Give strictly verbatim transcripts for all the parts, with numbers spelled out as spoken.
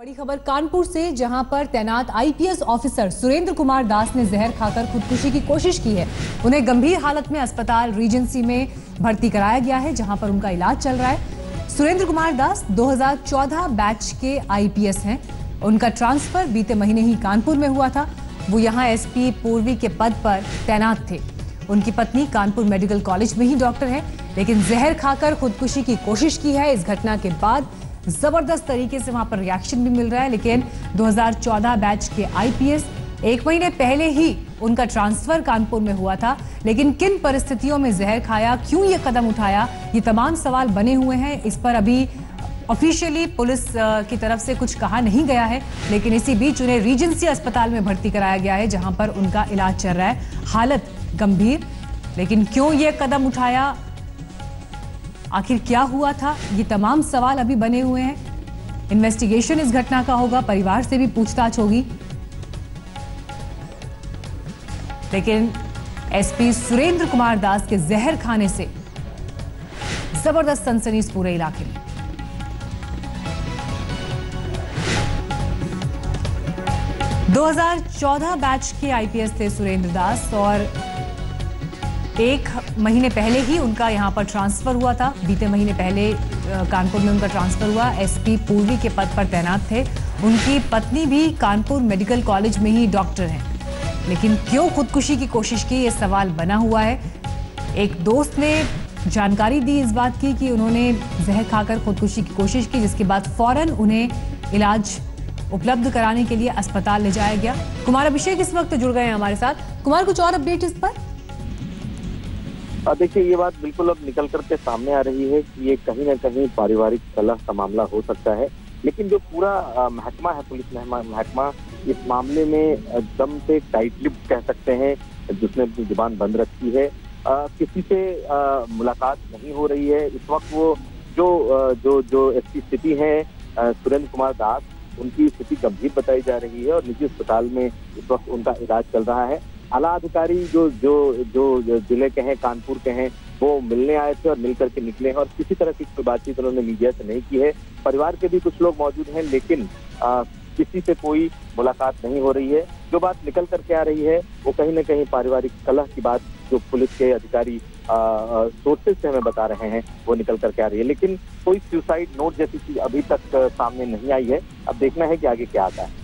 बड़ी खबर कानपुर से, जहां पर तैनात I P S officer Surendra Kumar Das ने जहर खाकर खुदकुशी की कोशिश की है। उन्हें गंभीर हालत में अस्पताल रीजेंसी में भर्ती कराया गया है, जहां पर उनका इलाज चल रहा है। सुरेंद्र कुमार दास दो हज़ार चौदह बैच के आई पी एस हैं। उनका ट्रांसफर बीते महीने ही कानपुर में हुआ था। वो यहाँ एस पी पूर्वी के पद पर तैनात थे। उनकी पत्नी कानपुर मेडिकल कॉलेज में ही डॉक्टर है, लेकिन जहर खाकर खुदकुशी की कोशिश की है। इस घटना के बाद जबरदस्त तरीके से वहां पर रिएक्शन भी मिल रहा है। लेकिन दो हज़ार चौदह बैच के आई पी एस, एक महीने पहले ही उनका ट्रांसफर कानपुर में हुआ था, लेकिन किन परिस्थितियों में जहर खाया, क्यों ये कदम उठाया, ये तमाम सवाल बने हुए हैं। इस पर अभी ऑफिशियली पुलिस की तरफ से कुछ कहा नहीं गया है, लेकिन इसी बीच उन्हें रीजेंसी अस्पताल में भर्ती कराया गया है, जहां पर उनका इलाज चल रहा है। हालत गंभीर, लेकिन क्यों ये कदम उठाया, आखिर क्या हुआ था, ये तमाम सवाल अभी बने हुए हैं। इन्वेस्टिगेशन इस घटना का होगा, परिवार से भी पूछताछ होगी। लेकिन एस पी सुरेंद्र कुमार दास के जहर खाने से जबरदस्त सनसनी इस पूरे इलाके में। दो हज़ार चौदह बैच के आई पी एस थे सुरेंद्र दास, और एक महीने पहले ही उनका यहाँ पर ट्रांसफर हुआ था। बीते महीने पहले कानपुर में उनका ट्रांसफर हुआ। एस पी पूर्वी के पद पर तैनात थे। उनकी पत्नी भी कानपुर मेडिकल कॉलेज में ही डॉक्टर हैं, लेकिन क्यों खुदकुशी की कोशिश की, ये सवाल बना हुआ है। एक दोस्त ने जानकारी दी इस बात की कि उन्होंने जहर खाकर खुदकुशी की कोशिश की, जिसके बाद फौरन उन्हें इलाज उपलब्ध कराने के लिए अस्पताल ले जाया गया। कुमार अभिषेक इस वक्त जुड़ गए हैं हमारे साथ। कुमार, कुछ और अपडेट इस पर? देखिए, ये बात बिल्कुल अब निकल करके सामने आ रही है कि ये कहीं ना कहीं पारिवारिक कलह का मामला हो सकता है, लेकिन जो पूरा महकमा है, पुलिस महकमा, इस मामले में दम से टाइट लिप्ड कह सकते हैं, जिसने अपनी जुबान बंद रखी है। आ, किसी से आ, मुलाकात नहीं हो रही है इस वक्त। वो जो जो जो इसकी स्थिति है, सुरेंद्र कुमार दास, उनकी स्थिति गंभीर बताई जा रही है और निजी अस्पताल में इस वक्त उनका इलाज चल रहा है। आला अधिकारी जो जो जो जिले के हैं, कानपुर के हैं, वो मिलने आए थे और मिलकर के निकले हैं, और किसी तरह की कोई बातचीत उन्होंने मीडिया से नहीं की है। परिवार के भी कुछ लोग मौजूद हैं, लेकिन आ, किसी से कोई मुलाकात नहीं हो रही है। जो बात निकल करके आ रही है, वो कहीं ना कहीं पारिवारिक कलह की बात जो पुलिस के अधिकारी सोर्सेज से हमें बता रहे हैं, वो निकल करके आ रही है। लेकिन कोई सुसाइड नोट जैसी चीज अभी तक सामने नहीं आई है। अब देखना है कि आगे क्या आता है।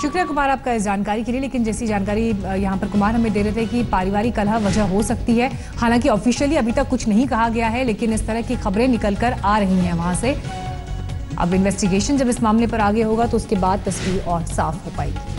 शुक्रिया कुमार आपका इस जानकारी के लिए। लेकिन जैसी जानकारी यहाँ पर कुमार हमें दे रहे थे कि पारिवारिक कलह वजह हो सकती है, हालांकि ऑफिशियली अभी तक कुछ नहीं कहा गया है, लेकिन इस तरह की खबरें निकल कर आ रही हैं वहाँ से। अब इन्वेस्टिगेशन जब इस मामले पर आगे होगा तो उसके बाद तस्वीर और साफ हो पाएगी।